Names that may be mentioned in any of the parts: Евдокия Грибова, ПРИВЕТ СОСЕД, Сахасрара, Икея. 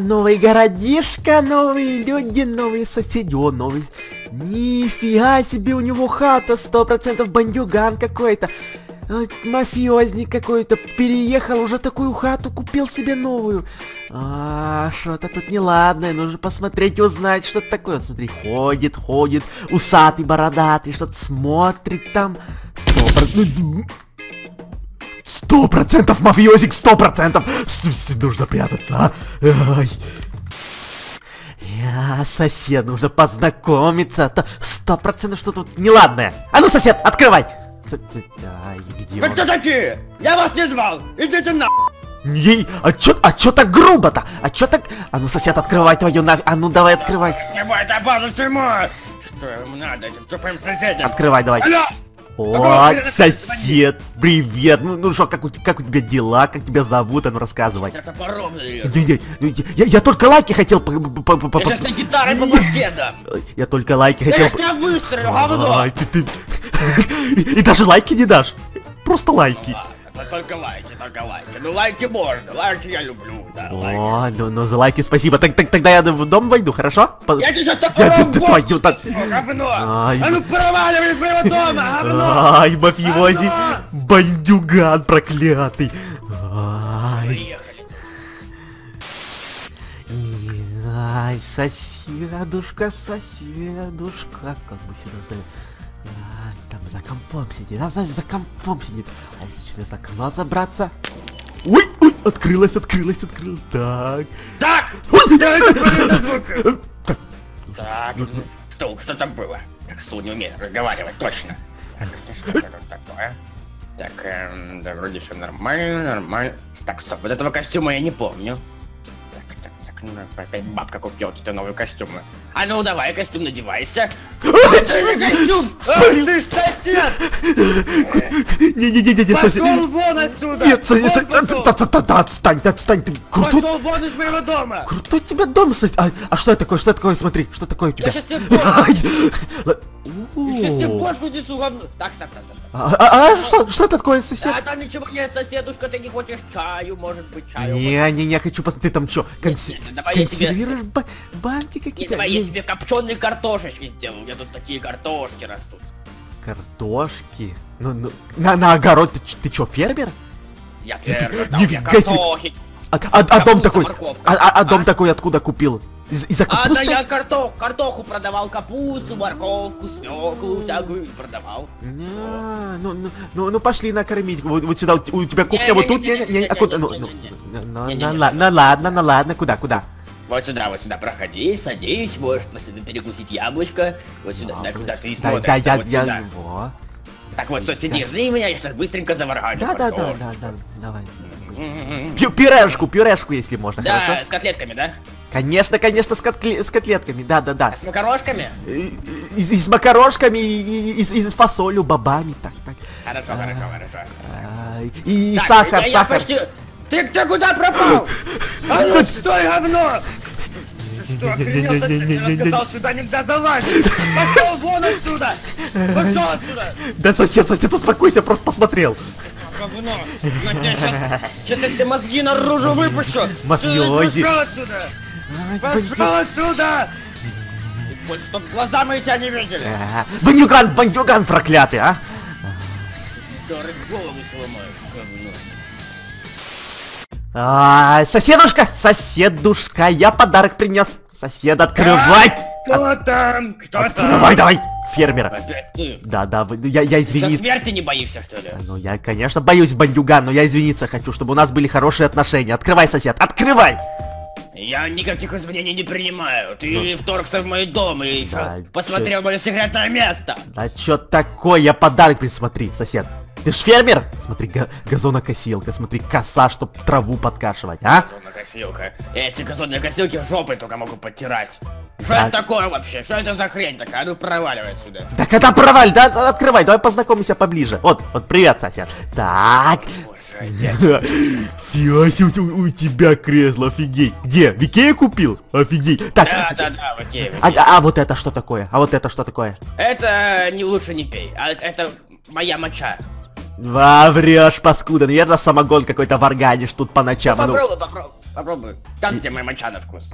Новый городишко, новые люди, новые соседи, новый... Нифига себе, у него хата, 100% бандюган какой-то. Мафиозник какой-то, переехал, уже такую хату купил себе новую. Что-то тут неладное, нужно посмотреть, узнать, что это такое. Смотри, ходит, ходит, усатый, бородатый, что-то смотрит там. 100% мафиозик, 100%! Нужно прятаться, а? Ай. Сосед, нужно познакомиться, 100% что тут неладное. А ну, сосед, открывай! Ай, где вы он? Кто такие? Я вас не звал! Идите на... Ей, а чё так грубо-то? А чё так... А ну, сосед, открывай твою нафиг. А ну, давай, открывай. Это база ему. Что ему надо, этим тупым соседям? Открывай, давай. Алло! О, сосед, привет. Ну что, как у тебя дела? Как тебя зовут? А ну, рассказывай. Я только лайки хотел... Я сейчас на гитаре по башке дам. Я только лайки хотел... Я тебя выстрелю, говно! И даже лайки не дашь. Просто лайки. Только лайки, только лайки. Ну лайки можно, лайки я люблю, да. О, ну за лайки спасибо. Тогда я в дом войду, хорошо? Я тебе сейчас такой говно! А ну проваливай из моего дома, говно! Ай, мафиози, бандюган проклятый. Ай, соседушка, соседушка, как бы себя зовут? Там за компом сидит, а значит за компом сидит. А если через окно забраться? Ой, ой, открылась, открылась, открылась. Так. Так! Так, стул, что там было? Так, стул не умеет разговаривать, точно. Что там такое? Так, да вроде все нормально, нормально. Так, стоп, вот этого костюма я не помню. Ну, опять бабка купила какие-то новые костюмы. А ну давай, костюм надевайся. Костюм! Ты ж сосед! Не-не-не-не, сосед! Пошел вон отсюда! Нет, сосед! Отстань, отстань! Ты крутой! Пошел вон из моего дома! Крутой у тебя дом, сосед! А что это такое? Что такое? Смотри, что такое у тебя? Я сейчас тебе бошку несу, говно! Так, так, так, так. Что такое, сосед? А там ничего нет, соседушка, ты не хочешь чаю, может быть, чаю? Не-не-не, хочу посмотреть, ты там что? Консервируешь банки какие-то? Давай я тебе копченые картошечки сделаю, у меня тут такие картошки растут. Картошки? Ну, на огород ты чё, фермер? Я фермер, да, у меня картохи. А дом такой, а дом такой откуда купил? Из-за капусты? А, да я картоху продавал, капусту, морковку, свеклу, всякую продавал. Ну пошли накормить, вот сюда, у тебя кухня, вот тут, не, а куда, ну ладно, куда? Вот сюда, проходи, садись, можешь перекусить яблочко, вот сюда, куда ты смотришь, вот сюда. Так вот, сидишь, жди меня, я сейчас быстренько заварганю. Да, давай. Пюрешку, если можно, да, хорошо? Да, с котлетками, да? Конечно, с котлетками, да. А с макарошками? И с макарошками, и с фасолью, бобами, так. Хорошо. И так, сахар. Почти... Ты куда пропал? А ну, стой, говно! Что, охренел сосед? Я сказал, сюда нельзя залазить! Пошел вон отсюда! Пошел отсюда! Да, сосед, успокойся, просто посмотрел. Говно! Я тебя сейчас я все мозги наружу выпущу! Мафиози! Пошел отсюда! Пошел отсюда! Больше, чтоб глаза мои тебя не видели! Бандюган проклятый, а! Дорог голову сломаю, говно! Соседушка, я подарок принес. Сосед, открывай! Кто там? Кто там? Открывай, давай! Фермера. Да, я извиниться. Ты смерти не боишься, что ли? Ну, я, конечно, боюсь, бандюган, но я извиниться хочу, чтобы у нас были хорошие отношения. Открывай, сосед, открывай! Я никаких извинений не принимаю. Ты вторгся в мой дом и еще посмотрел мое секретное место. Да чё такое? Я подарок присмотри, сосед. Ты ж фермер? Смотри, газонокосилка, смотри, коса, чтоб траву подкашивать, а? Газонокосилка. Эти газонные косилки жопой только могу подтирать. Что это такое вообще? Что это за хрень такая? Ну проваливай отсюда. Да когда проваль, да открывай, давай познакомимся поближе. Вот, привет, сосед. Так. Фиаси, у тебя кресло, офигеть. Где? В Икее купил? Офигеть. Так. Да, в Икее. А вот это что такое? Это не лучше не пей. Это моя моча. Врешь, паскуда, наверное, самогон какой-то варганишь тут по ночам. Ну, попробуй. Попробуй. Там, где моя моча на вкус.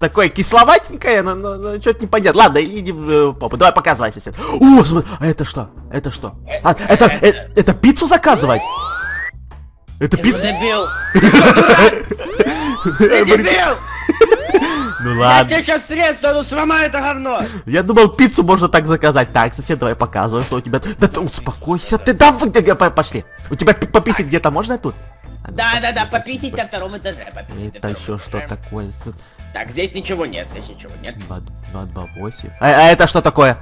Такое кисловатенькое, но что-то непонятно. Ладно, иди в попу. Давай показывай, сосед. О, смотри, а это что? Это что? А, это пиццу заказывать? Это пицца? Ты дебил! Ты дебил! Ну ладно. Я тебе сейчас средство, ну сломай это говно! Я думал, пиццу можно так заказать. Так, сосед, давай показывай, что у тебя... Да ты успокойся, ты давай, пошли. У тебя пописать где-то можно тут? Да-да-да, пописать на втором этаже, пописать на втором этаже. Это еще что такое? Так, здесь ничего нет, здесь ничего нет. 228. А это что такое?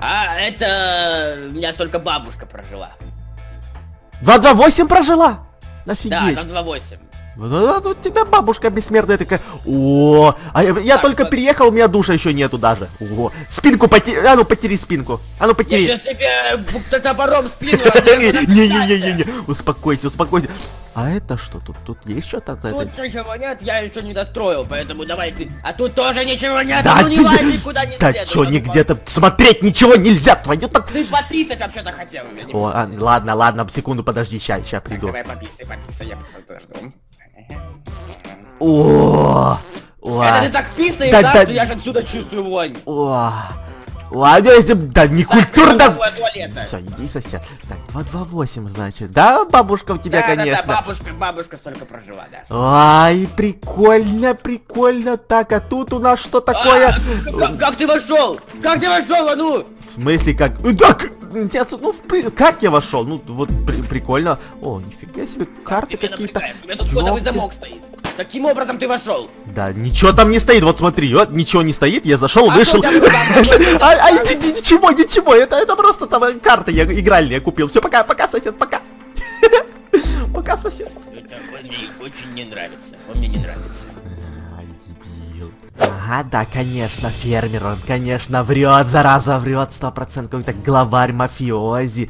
А, это... У меня столько бабушка прожила. 228 прожила? Офигеть. Да, там 28. Ну, у тебя бабушка бессмертная такая. О, а я только переехал, у меня душа еще нету даже. Ого. Спинку потери, а ну потери спинку. А ну потери. Я сейчас тебе топором спину. Не-не-не-не-не. Успокойся, успокойся. А это что тут? Тут есть что-то за это? Тут ничего нет, я еще не достроил, поэтому давай ты. А тут тоже ничего нет, ну не лазь никуда не следует. Да что, нигде-то смотреть ничего нельзя, твою так. Ты подписать вообще-то хотел. О, ладно, ладно, секунду подожди, ща приду. Давай пописай, пописай, я подожду. О, это ты так писаешь, да? Я же отсюда чувствую вонь. Да не культурно. Все, иди, сосед. Так, 228, значит. Да, бабушка у тебя, конечно. Да, бабушка столько прожила, да. Ай, прикольно, прикольно. Так, а тут у нас что такое? Как ты вошел? Как ты вошел, а ну? В смысле, как? Так, ну, как я вошел? Ну, вот прикольно. О, нифига себе, карты какие-то. У меня тут кодовый замок стоит. Каким образом ты вошел? Да, ничего там не стоит, вот смотри, вот, ничего не стоит, я зашел, вышел. А ничего, ничего, это просто там карты я игральные купил. Все, пока, пока, сосед, пока. Пока, сосед. Мне очень не нравится, он мне не нравится. Ага, да, конечно, фермер, он, конечно, врет, зараза, врет, 100%, какой-то главарь мафиози.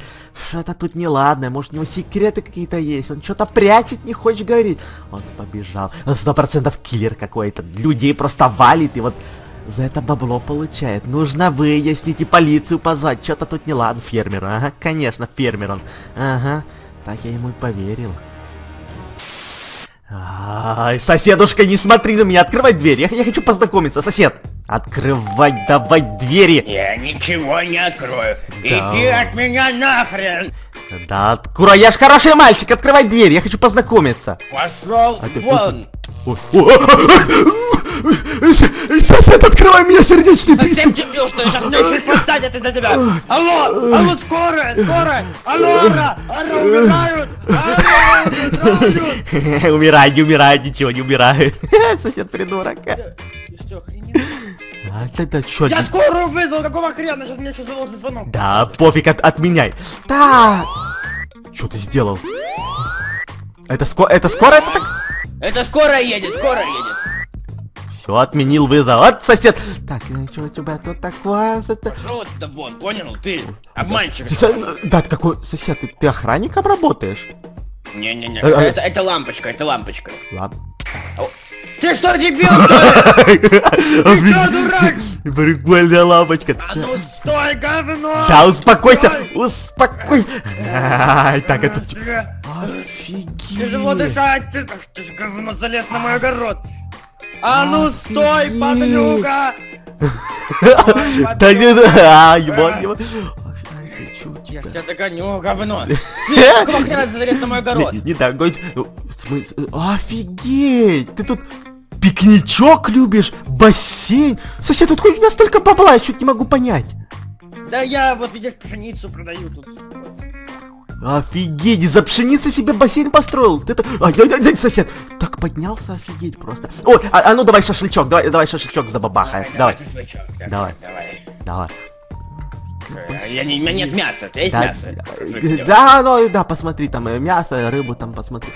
Что-то тут неладное, может, у него секреты какие-то есть, он что-то прячет, не хочет говорить. Он побежал, 100% киллер какой-то, людей просто валит, и вот за это бабло получает. Нужно выяснить и полицию позвать, что-то тут неладно, фермер, ага, конечно, фермер он, ага, так я ему и поверил. Ай, соседушка, не смотри на меня, открывай дверь, я хочу познакомиться, сосед. Открывай, давай двери. Я ничего не открою, иди от меня нахрен. Да, открой, я ж хороший мальчик, открывай дверь, я хочу познакомиться. Пошел вон. Сосед, открывай меня, сердечный приступ. Сосед, дебил, что я сейчас меня еще посадят из-за тебя. Алло, алло, скорая, скорая. Алло, алло, умирают. Умирай, не умирай, ничего не умирай. Сосед придурок. Ты что, охренел? Я скорую вызвал, какого хрена? Сейчас меня еще заложит звонок. Да, пофиг, отменяй. Так. Что ты сделал? Это скорая? Это скорая едет, скорая едет. Все, отменил вызов. Вот сосед. Так, что у тебя тут такое? Пошел отсюда вон, понял? Ты обманщик. Да, какой сосед? Ты охранником работаешь? Не-не-не, это лампочка, это лампочка. Ладно. Ты что, дебил? Ты что, дурак? Прикольная лампочка. А ну стой, говно! Да, успокойся, успокой. Так, это... Офигеть. Тяжело дышать, ты же говно залез на мой огород. А ну стой, подлюка! Да не, да, ебать. Я тебя догоню, говно. Какого хрена ты залез на мой огород? Не догонь. Офигеть, ты тут пикничок любишь, бассейн. Сосед, тут хоть у меня столько бабла, я чуть не могу понять. Да я вот видишь пшеницу продаю тут. Офигеть, из-за пшеницы себе бассейн построил. Ты так... Ай, сосед, так поднялся, офигеть просто. Ой, а ну давай шашлычок, давай шашлычок забабахаем. Давай, шашлычок, так, давай. У меня нет мяса, у тебя есть мясо? Да, ну да, посмотри, там мясо, рыбу там посмотри.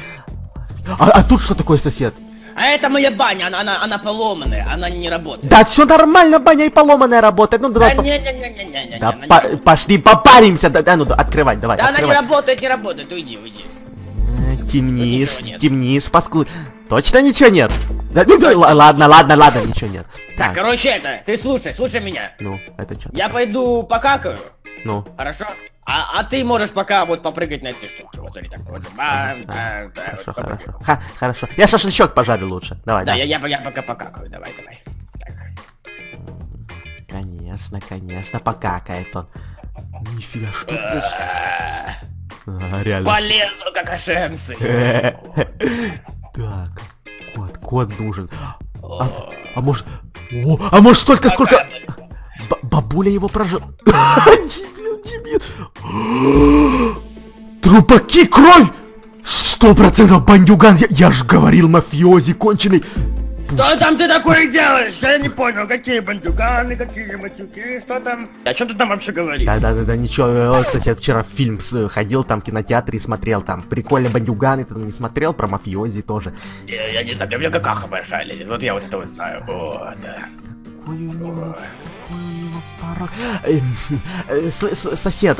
А тут что такое, сосед? А это моя баня, она поломанная, она не работает. Да все нормально, баня и поломанная работает. Ну давай. Да не-не-не-не-не-не. Да пошли попаримся, да, ну открывай, давай. Да она не работает, уйди, уйди. Темнишь, темнишь, паскуд. Точно ничего нет? Да, ну, ладно, ничего нет. Так, короче, ты слушай меня. Ну, это что? Я пойду покакаю. Ну. Хорошо? А ты можешь пока вот попрыгать на этой штуке. Вот или так. Вот. Хорошо, хорошо. Хорошо. Я шашлычок пожарю лучше. Давай. Да, я пока покакаю. Давай, давай. Так. Конечно, конечно, покакает он. Нифига, что ты? Полезно, как ошенцы. Так. Кот нужен. А может... А может столько, сколько... Бабуля его прожила. Дебил, дебил. Трупаки, кровь! 100% бандюган. Я ж говорил, мафиози конченый. Что там ты такое делаешь? Я не понял, какие бандюганы, какие матюки, что там? О чем ты там вообще говоришь? Да-да-да, ничего, вот сосед вчера в фильм ходил там в кинотеатре и смотрел там. Прикольно, бандюганы, ты там не смотрел, про мафиози тоже. Я не знаю, у меня какаха большая лезет, вот я вот это вот знаю. О, да. Сосед,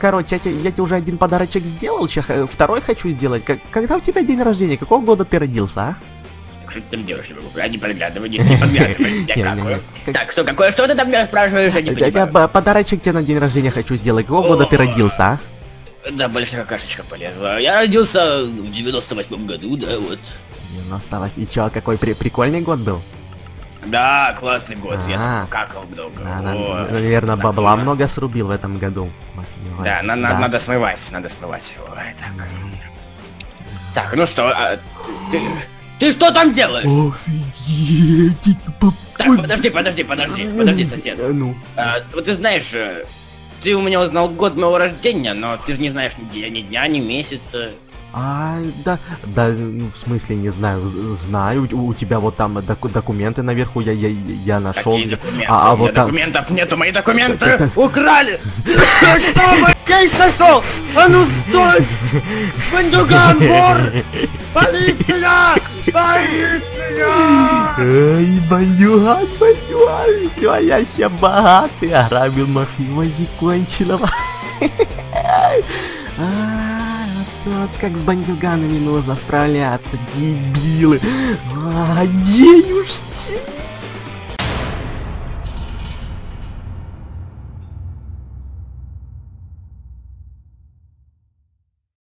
короче, я тебе уже один подарочек сделал, сейчас второй хочу сделать. Когда у тебя день рождения, какого года ты родился, а? Что ты там делаешь? Я не подглядываю, не подглядываю. Я какую. Так, что, какое, что ты там меня спрашиваешь? Я не понимаю. Я подарочек тебе на день рождения хочу сделать. Какого года ты родился, а? Да, большая какашечка полезла. Я родился в 98-м году, да, вот. 98. И чё, какой прикольный год был? Да, классный год. Я какал много. Наверное, бабла много срубил в этом году. Да, надо смывать, надо смывать. Так, ну что, ты... Ты что там делаешь? Офигеть, так, подожди, сосед. Ну. Вот ты знаешь, ты у меня узнал год моего рождения, но ты же не знаешь ни дня, ни месяца. А, да, ну, в смысле не знаю, знаю, у тебя вот там документы наверху, я нашел. Какие документы? А вот там... Документов нету, мои документы украли! Что, мой кейс нашел? А ну стой! Бандюган, вор! Полиция! Полиция! Эй, бандюган, все, я сейчас богатый, ограбил мафиози конченого. Вот как с бандюганами нужно справляться, дебилы. А, денежки.